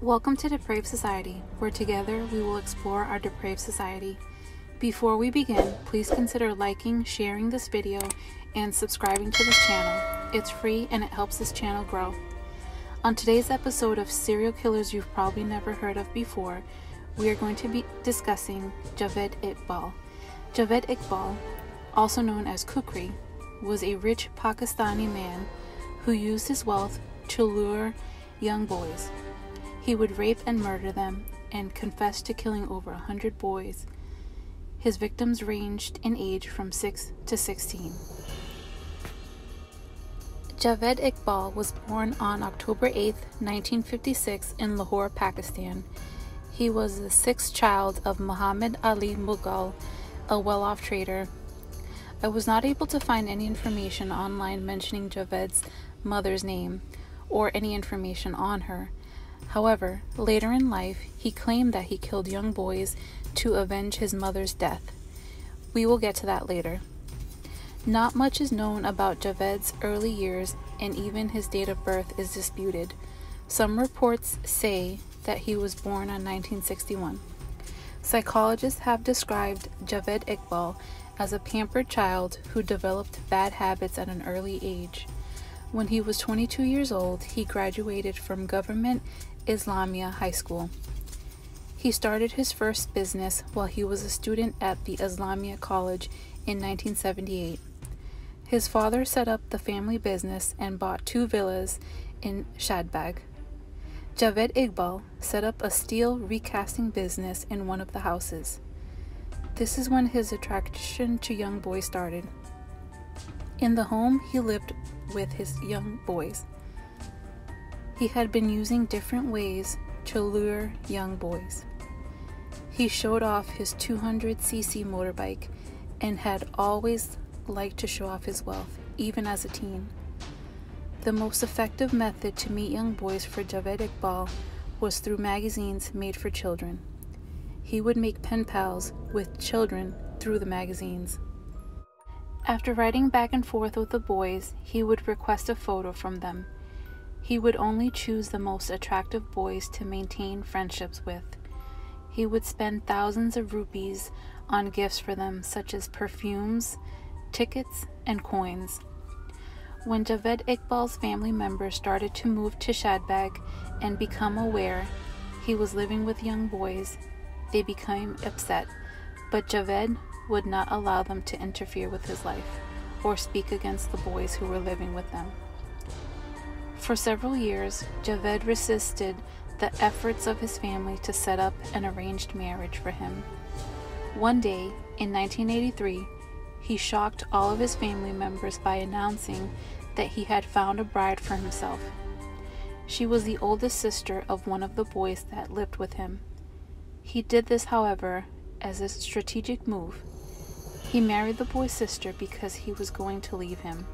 Welcome to Depraved Society, where together we will explore our depraved society. Before we begin, please consider liking, sharing this video, and subscribing to this channel. It's free and it helps this channel grow. On today's episode of Serial Killers You've Probably Never Heard of Before, we are going to be discussing Javed Iqbal. Javed Iqbal, also known as Kukri, was a rich Pakistani man who used his wealth to lure young boys. He would rape and murder them and confessed to killing over 100 boys. His victims ranged in age from 6 to 16. Javed Iqbal was born on October 8, 1956 in Lahore, Pakistan. He was the sixth child of Muhammad Ali Mughal, a well-off trader. I was not able to find any information online mentioning Javed's mother's name or any information on her. However, later in life, he claimed that he killed young boys to avenge his mother's death. We will get to that later. Not much is known about Javed's early years, and even his date of birth is disputed. Some reports say that he was born in 1961. Psychologists have described Javed Iqbal as a pampered child who developed bad habits at an early age. When he was 22 years old, he graduated from Government Islamia High School. He started his first business while he was a student at the Islamia College in 1978. His father set up the family business and bought two villas in Shadbag. Javed Iqbal set up a steel recasting business in one of the houses. This is when his attraction to young boys started. In the home, he lived with his young boys. He had been using different ways to lure young boys. He showed off his 200cc motorbike and had always liked to show off his wealth, even as a teen. The most effective method to meet young boys for Javed Iqbal was through magazines made for children. He would make pen pals with children through the magazines. After writing back and forth with the boys, he would request a photo from them. He would only choose the most attractive boys to maintain friendships with. He would spend thousands of rupees on gifts for them, such as perfumes, tickets, and coins. When Javed Iqbal's family members started to move to Shadbag and become aware he was living with young boys, they became upset, but Javed would not allow them to interfere with his life or speak against the boys who were living with them. For several years, Javed resisted the efforts of his family to set up an arranged marriage for him. One day, in 1983, he shocked all of his family members by announcing that he had found a bride for himself. She was the oldest sister of one of the boys that lived with him. He did this, however, as a strategic move. He married the boy's sister because he was going to leave him.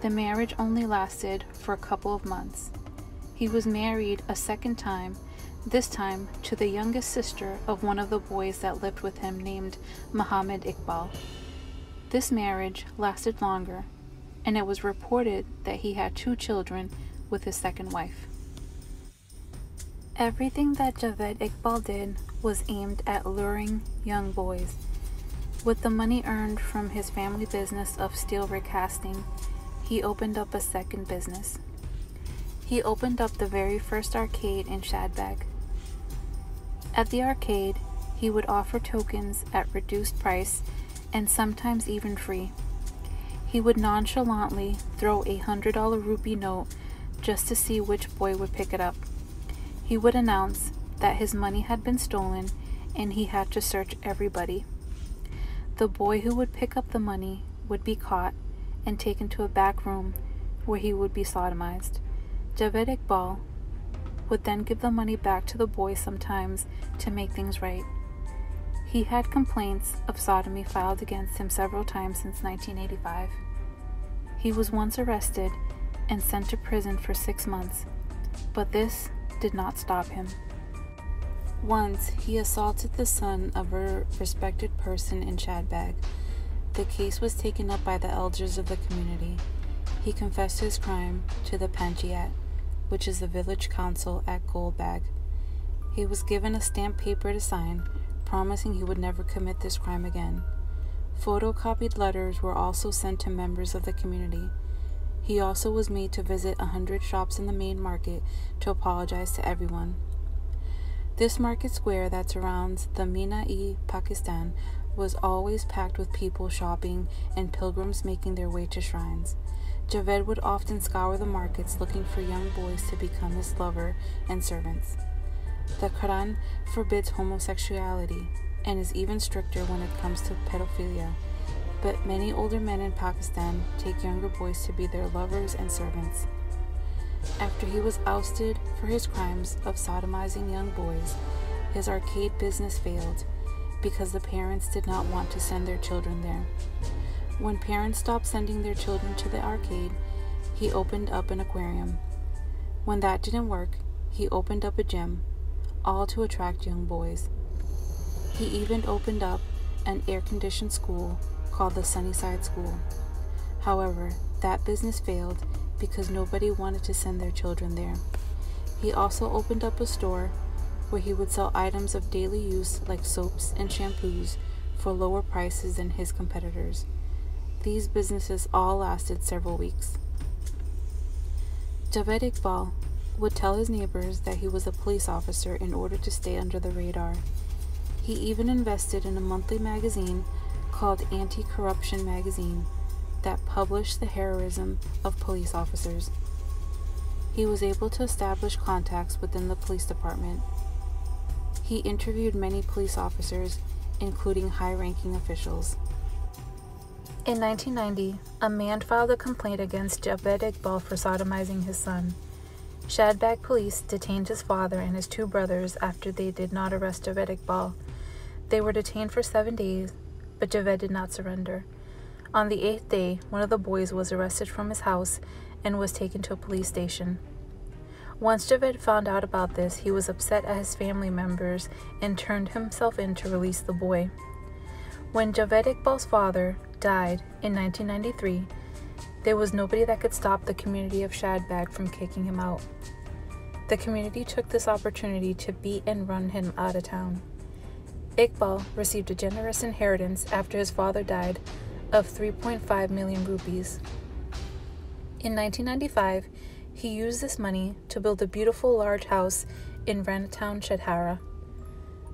The marriage only lasted for a couple of months. He was married a second time, this time to the youngest sister of one of the boys that lived with him named Muhammad Iqbal. This marriage lasted longer, and it was reported that he had two children with his second wife. Everything that Javed Iqbal did was aimed at luring young boys. With the money earned from his family business of steel recasting, he opened up a second business. He opened up the very first arcade in Shadbag. At the arcade, he would offer tokens at reduced price and sometimes even free. He would nonchalantly throw a $100 rupee note just to see which boy would pick it up. He would announce that his money had been stolen and he had to search everybody. The boy who would pick up the money would be caught and taken to a back room where he would be sodomized. Javed Iqbal would then give the money back to the boy sometimes to make things right. He had complaints of sodomy filed against him several times since 1985. He was once arrested and sent to prison for 6 months, but this did not stop him. Once, he assaulted the son of a respected person in Shadbag. The case was taken up by the elders of the community. He confessed his crime to the Panchayat, which is the village council at Goldbag. He was given a stamped paper to sign, promising he would never commit this crime again. Photocopied letters were also sent to members of the community. He also was made to visit 100 shops in the main market to apologize to everyone. This market square that surrounds the Minar-e-Pakistan was always packed with people shopping and pilgrims making their way to shrines. Javed would often scour the markets looking for young boys to become his lover and servants. The Quran forbids homosexuality and is even stricter when it comes to pedophilia, but many older men in Pakistan take younger boys to be their lovers and servants. After he was ousted for his crimes of sodomizing young boys, his arcade business failed because the parents did not want to send their children there. When parents stopped sending their children to the arcade, he opened up an aquarium. When that didn't work, he opened up a gym, all to attract young boys. He even opened up an air-conditioned school called the Sunnyside school. However, that business failed because nobody wanted to send their children there. He also opened up a store where he would sell items of daily use like soaps and shampoos for lower prices than his competitors. These businesses all lasted several weeks. Javed Iqbal would tell his neighbors that he was a police officer in order to stay under the radar. He even invested in a monthly magazine called Anti-Corruption Magazine that published the heroism of police officers. He was able to establish contacts within the police department. He interviewed many police officers, including high-ranking officials. In 1990, a man filed a complaint against Javed Iqbal for sodomizing his son. Shadbag police detained his father and his two brothers after they did not arrest Javed Iqbal. They were detained for 7 days, but Javed did not surrender. On the 8th day, one of the boys was arrested from his house and was taken to a police station. Once Javed found out about this, he was upset at his family members and turned himself in to release the boy. When Javed Iqbal's father died in 1993, there was nobody that could stop the community of Shadbag from kicking him out. The community took this opportunity to beat and run him out of town. Iqbal received a generous inheritance after his father died of 3.5 million rupees. In 1995, he used this money to build a beautiful large house in Ranatown, Shadhara.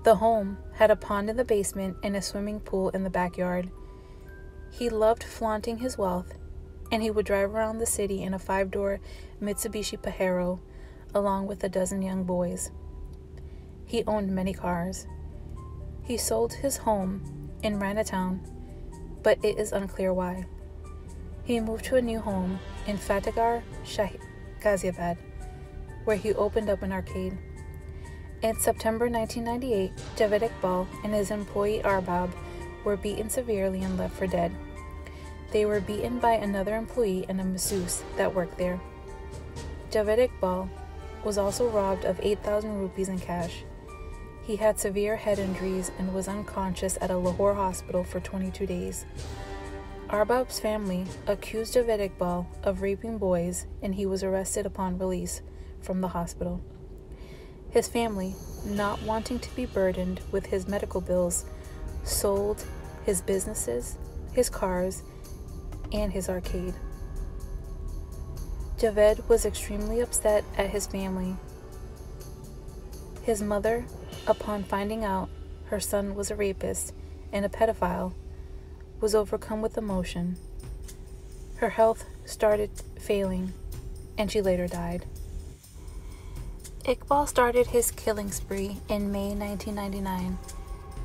The home had a pond in the basement and a swimming pool in the backyard. He loved flaunting his wealth, and he would drive around the city in a 5-door Mitsubishi Pajero, along with a dozen young boys. He owned many cars. He sold his home in Ranatown, but it is unclear why. He moved to a new home in Fatehgarh Shahi, Ghaziabad, where he opened up an arcade. In September 1998, Javed Iqbal and his employee Arbab were beaten severely and left for dead. They were beaten by another employee and a masseuse that worked there. Javed Iqbal was also robbed of 8,000 rupees in cash. He had severe head injuries and was unconscious at a Lahore hospital for 22 days. Arbab's family accused Javed Iqbal of raping boys, and he was arrested upon release from the hospital. His family, not wanting to be burdened with his medical bills, sold his businesses, his cars, and his arcade. Javed was extremely upset at his family. His mother, upon finding out her son was a rapist and a pedophile, was overcome with emotion. Her health started failing, and she later died. Iqbal started his killing spree in May 1999.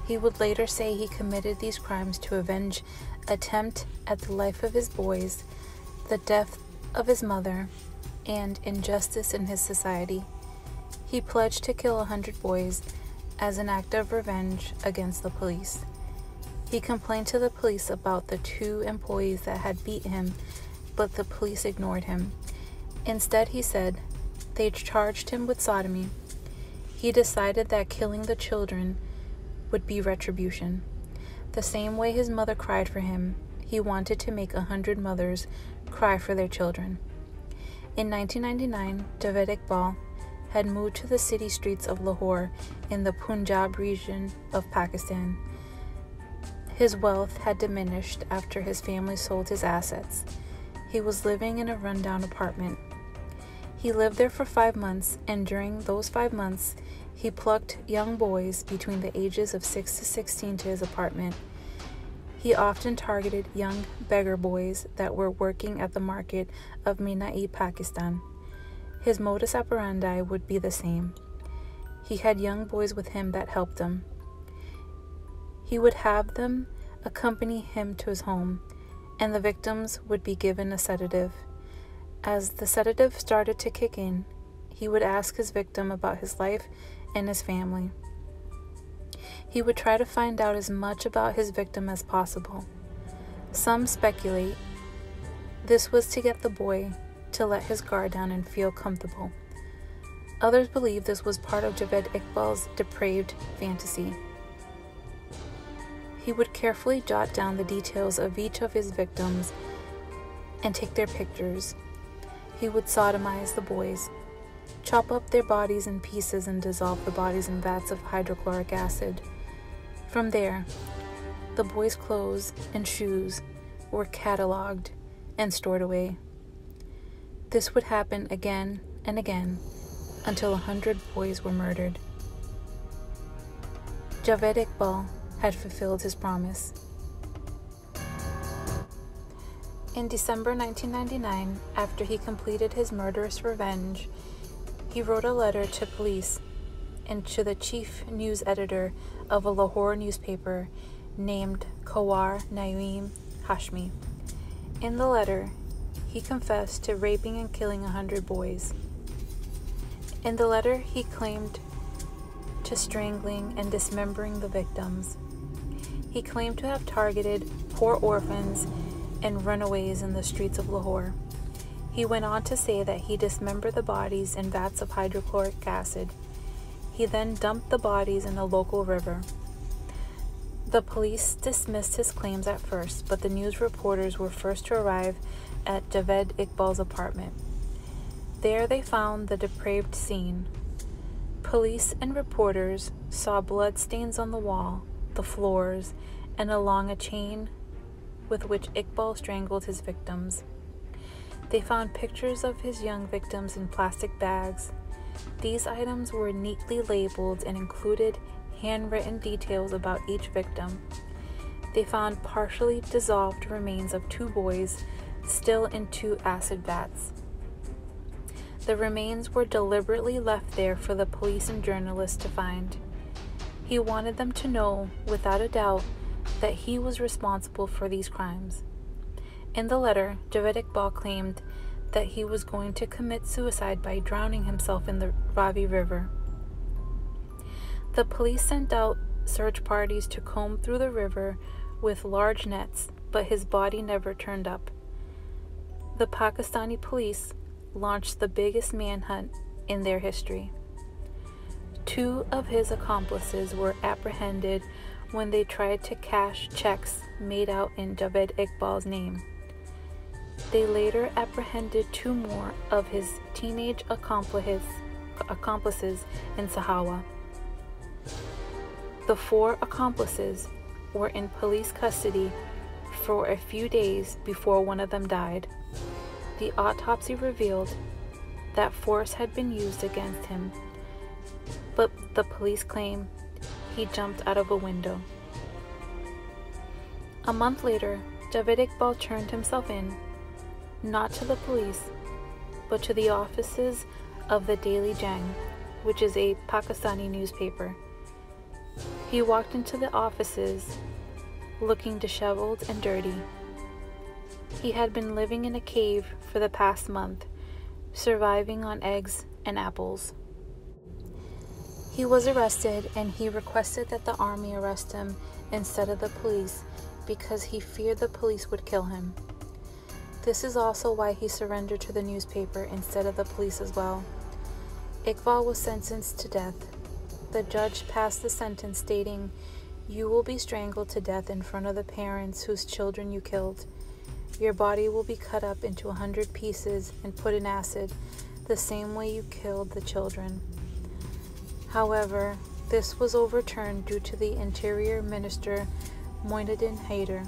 He would later say he committed these crimes to avenge attempt at the life of his boys, the death of his mother, and injustice in his society. He pledged to kill 100 boys as an act of revenge against the police. He complained to the police about the two employees that had beat him, but the police ignored him. Instead, he said, they charged him with sodomy. He decided that killing the children would be retribution. The same way his mother cried for him, he wanted to make 100 mothers cry for their children. In 1999, Javed Iqbal had moved to the city streets of Lahore in the Punjab region of Pakistan. His wealth had diminished after his family sold his assets. He was living in a rundown apartment. He lived there for 5 months, and during those 5 months, he plucked young boys between the ages of 6 to 16 to his apartment. He often targeted young beggar boys that were working at the market of Minar-e-Pakistan. His modus operandi would be the same. He had young boys with him that helped him. He would have them accompany him to his home, and the victims would be given a sedative. As the sedative started to kick in, he would ask his victim about his life and his family. He would try to find out as much about his victim as possible. Some speculate this was to get the boy to let his guard down and feel comfortable. Others believe this was part of Javed Iqbal's depraved fantasy. He would carefully jot down the details of each of his victims and take their pictures. He would sodomize the boys, chop up their bodies in pieces and dissolve the bodies in vats of hydrochloric acid. From there, the boys' clothes and shoes were cataloged and stored away. This would happen again and again until 100 boys were murdered. Javed Iqbal had fulfilled his promise. In December 1999, after he completed his murderous revenge, he wrote a letter to police and to the chief news editor of a Lahore newspaper named Kawar Naeem Hashmi. In the letter, he confessed to raping and killing 100 boys. In the letter, he claimed to strangling and dismembering the victims. He claimed to have targeted poor orphans and runaways in the streets of Lahore. He went on to say that he dismembered the bodies in vats of hydrochloric acid. He then dumped the bodies in a local river. The police dismissed his claims at first, but the news reporters were first to arrive at Javed Iqbal's apartment. There they found the depraved scene. Police and reporters saw bloodstains on the wall, the floors, and along a chain with which Iqbal strangled his victims. They found pictures of his young victims in plastic bags. These items were neatly labeled and included handwritten details about each victim. They found partially dissolved remains of 2 boys still in 2 acid vats. The remains were deliberately left there for the police and journalists to find. He wanted them to know, without a doubt, that he was responsible for these crimes. In the letter, Javed Iqbal claimed that he was going to commit suicide by drowning himself in the Ravi river. The police sent out search parties to comb through the river with large nets, but his body never turned up. The Pakistani police launched the biggest manhunt in their history. 2 of his accomplices were apprehended when they tried to cash checks made out in Javed Iqbal's name. They later apprehended 2 more of his teenage accomplices in Sahiwal. The 4 accomplices were in police custody for a few days before one of them died. The autopsy revealed that force had been used against him, but the police claim he jumped out of a window. A month later, Javed Iqbal turned himself in, not to the police, but to the offices of the Daily Jang, which is a Pakistani newspaper. He walked into the offices looking disheveled and dirty. He had been living in a cave for the past month, surviving on eggs and apples. He was arrested, and he requested that the army arrest him instead of the police because he feared the police would kill him. This is also why he surrendered to the newspaper instead of the police as well. Iqbal was sentenced to death. The judge passed the sentence stating, "You will be strangled to death in front of the parents whose children you killed. Your body will be cut up into 100 pieces and put in acid, the same way you killed the children." However, this was overturned due to the Interior Minister Moinuddin Haider.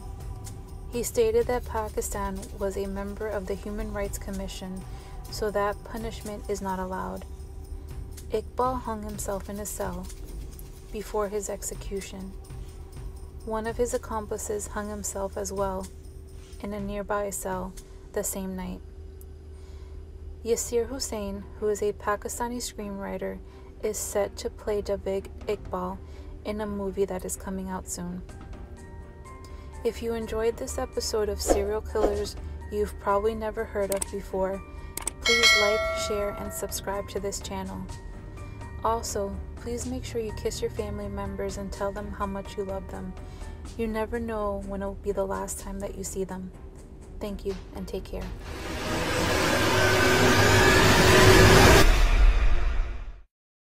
He stated that Pakistan was a member of the Human Rights Commission, so that punishment is not allowed. Iqbal hung himself in his cell before his execution. One of his accomplices hung himself as well in a nearby cell the same night. Yasir Hussain, who is a Pakistani screenwriter, is set to play Javed Iqbal in a movie that is coming out soon. If you enjoyed this episode of Serial Killers You've Probably Never Heard of Before, please like, share, and subscribe to this channel. Also, please make sure you kiss your family members and tell them how much you love them. You never know when it will be the last time that you see them. Thank you and take care.